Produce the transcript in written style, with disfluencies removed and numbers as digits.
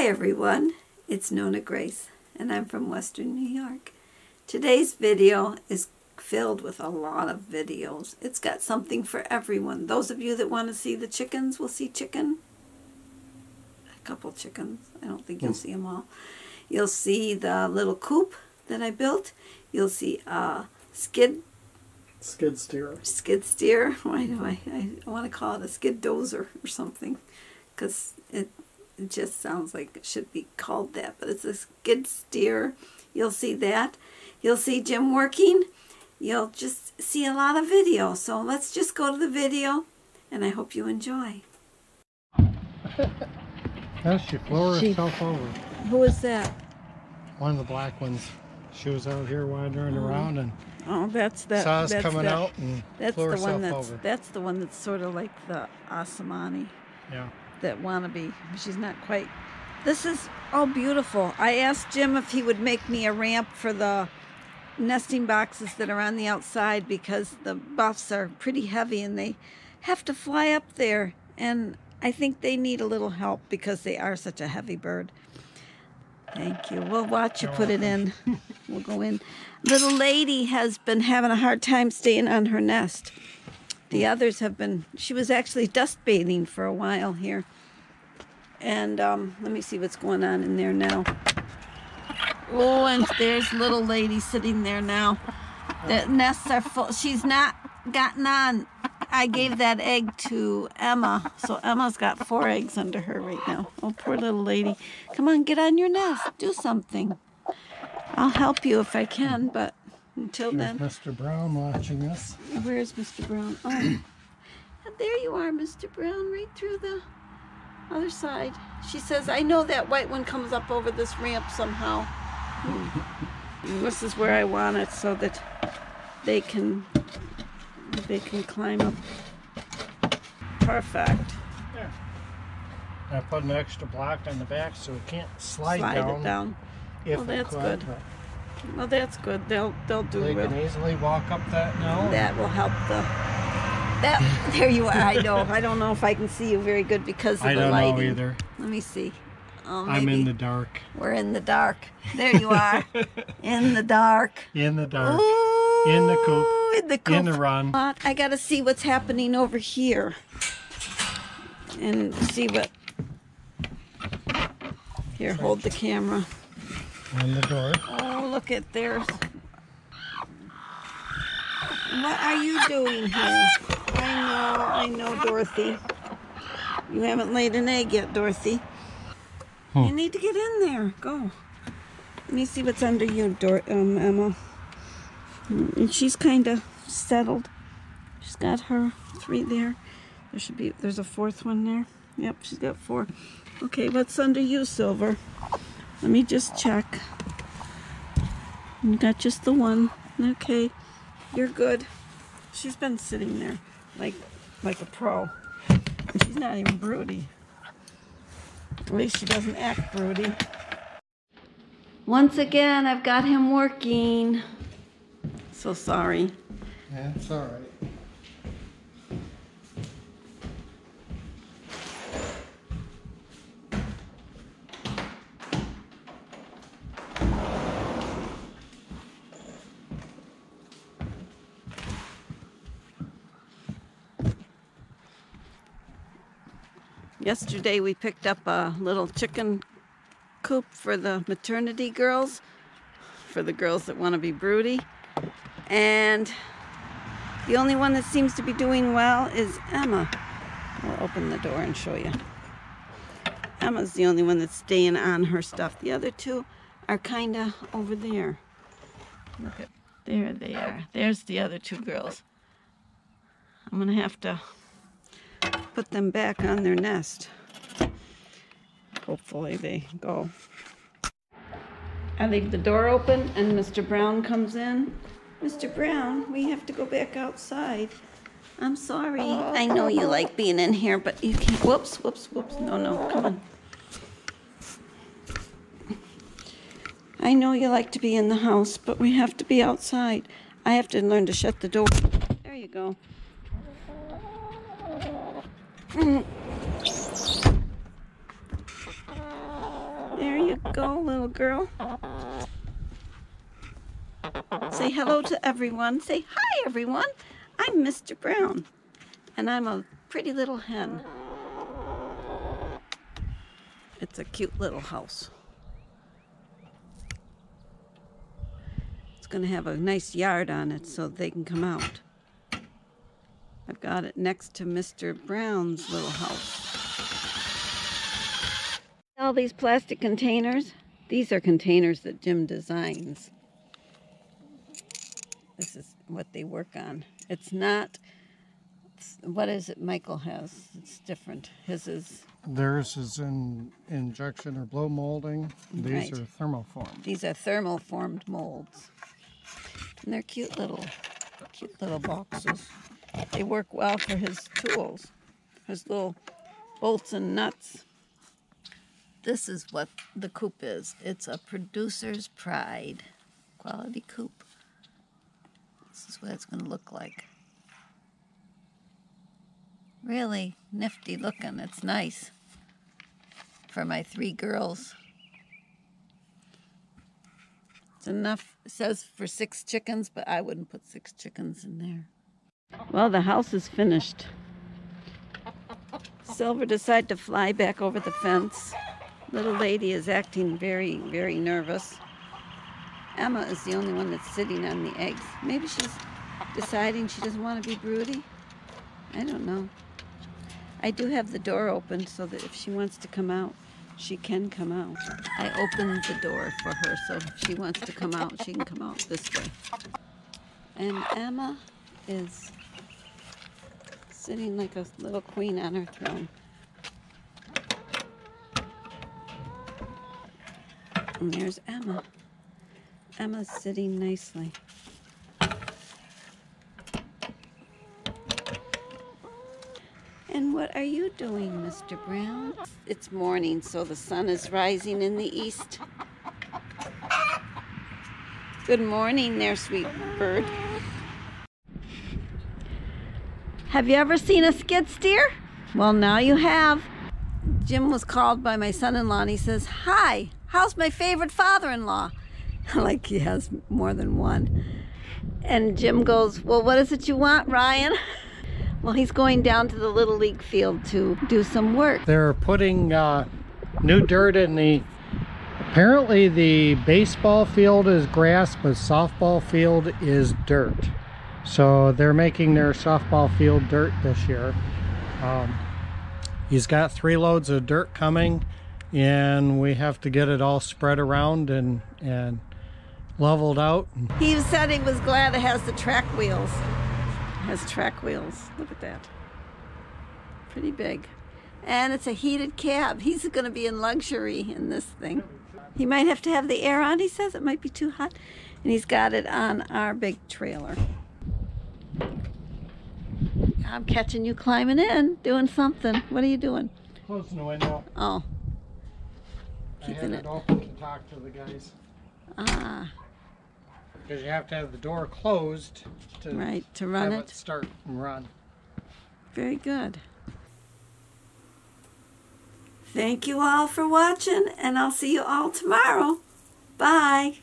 Hi everyone, it's Nonna Grace and I'm from Western New York. Today's video is filled with a lot of videos. It's got something for everyone. Those of you that want to see the chickens will see chicken. A couple chickens. I don't think you'll see them all. You'll see the little coop that I built. You'll see skid steer. Skid steer. Why do I want to call it a skid dozer or something? Because it just sounds like it should be called that, but it's a skid steer. You'll see that. You'll see Jim working. You'll just see a lot of video. So let's just go to the video, and I hope you enjoy. Yes, she floored herself over. Who is that? One of the black ones. She was out here wandering around and saw us coming out and floored herself over. That's the one that's sort of like the Asamani. Yeah. That wannabe. She's not quite. This is all beautiful. I asked Jim if he would make me a ramp for the nesting boxes that are on the outside because the buffs are pretty heavy and they have to fly up there. And I think they need a little help because they are such a heavy bird. Thank you. We'll watch you put it in. We'll go in. Little lady has been having a hard time staying on her nest. The others have been, she was actually dust bathing for a while here. And let me see what's going on in there now. Oh, and there's little lady sitting there now. The nests are full. She's not gotten on. I gave that egg to Emma. So Emma's got 4 eggs under her right now. Oh, poor little lady. Come on, get on your nest. Do something. I'll help you if I can, but... Until then, Mr. Brown watching us. Where's Mr. Brown? Oh, there you are, Mr. Brown, right through the other side. She says, I know that white one comes up over this ramp somehow. This is where I want it so that they can climb up. Perfect. Yeah. I put an extra block on the back so it can't slide down. If that's good. Well, that's good. They'll do well. They can easily walk up that now. That will help that. There you are. I know. I don't know if I can see you very good because of the lighting. I don't know either. Let me see. Oh, I'm in the dark. We're in the dark. There you are. In the dark. In the dark. Ooh, in the coop. In the coop. In the run. I got to see what's happening over here. And see what... Here, hold the camera. On the door. Oh, look at there. What are you doing here? I know, Dorothy. You haven't laid an egg yet, Dorothy. Huh. You need to get in there. Go. Let me see what's under you, Emma. And she's kind of settled. She's got her 3 there. There should be. There's a 4th one there. Yep, she's got 4. Okay, what's under you, Silver? Let me just check. You got just the one. Okay, you're good. She's been sitting there like a pro. And she's not even broody. At least she doesn't act broody. Once again, I've got him working. So sorry. That's all right. Yesterday we picked up a little chicken coop for the maternity girls, for the girls that want to be broody. And the only one that seems to be doing well is Emma. I'll open the door and show you. Emma's the only one that's staying on her stuff. The other 2 are kind of over there. Look at, there they are. There's the other 2 girls. I'm going to have to put them back on their nest. Hopefully they go. I leave the door open and Mr. Brown comes in. Mr. Brown, we have to go back outside. I'm sorry. I know you like being in here, but you can't. Whoops, whoops, whoops. No, come on. I know you like to be in the house, but we have to be outside. I have to learn to shut the door. There you go. girl. Say hello to everyone. Say hi, everyone. I'm Mr. Brown, and I'm a pretty little hen. It's a cute little house. It's going to have a nice yard on it so they can come out. I've got it next to Mr. Brown's little house. All these plastic containers, these are containers that Jim designs. This is what they work on. It's not, what is it Michael has? It's different. His is... Theirs is in injection or blow molding. These are thermoformed. These are thermoformed molds. And they're cute little boxes. They work well for his tools, his little bolts and nuts. This is what the coop is. It's a producer's pride quality coop. This is what it's going to look like. Really nifty looking. It's nice for my three girls. It's enough. It says for 6 chickens, but I wouldn't put 6 chickens in there. Well, the house is finished. Silver decided to fly back over the fence. Little lady is acting very, very nervous. Emma is the only one that's sitting on the eggs. Maybe she's deciding she doesn't want to be broody. I don't know. I do have the door open so that if she wants to come out, she can come out. I opened the door for her, so if she wants to come out, she can come out this way. And Emma is sitting like a little queen on her throne. And there's Emma. Emma's sitting nicely. And what are you doing, Mr. Brown? It's morning, so the sun is rising in the east. Good morning there, sweet bird. Have you ever seen a skid steer? Well, now you have. Jim was called by my son-in-law, and he says, "Hi, how's my favorite father-in-law?" Like he has more than one. And Jim goes, "Well, what is it you want, Ryan?" Well, he's going down to the Little League field to do some work. They're putting new dirt in the... Apparently the baseball field is grass, but softball field is dirt. So they're making their softball field dirt this year. He's got 3 loads of dirt coming, and we have to get it all spread around and leveled out. He said he was glad it has the track wheels. It has track wheels. Look at that. Pretty big. And it's a heated cab. He's going to be in luxury in this thing. He might have to have the air on, he says. It might be too hot. And he's got it on our big trailer. I'm catching you climbing in, doing something. What are you doing? Closing the window. Oh. Keeping it open to talk to the guys. Ah. Because you have to have the door closed to run it. Start and run. Very good. Thank you all for watching, and I'll see you all tomorrow. Bye.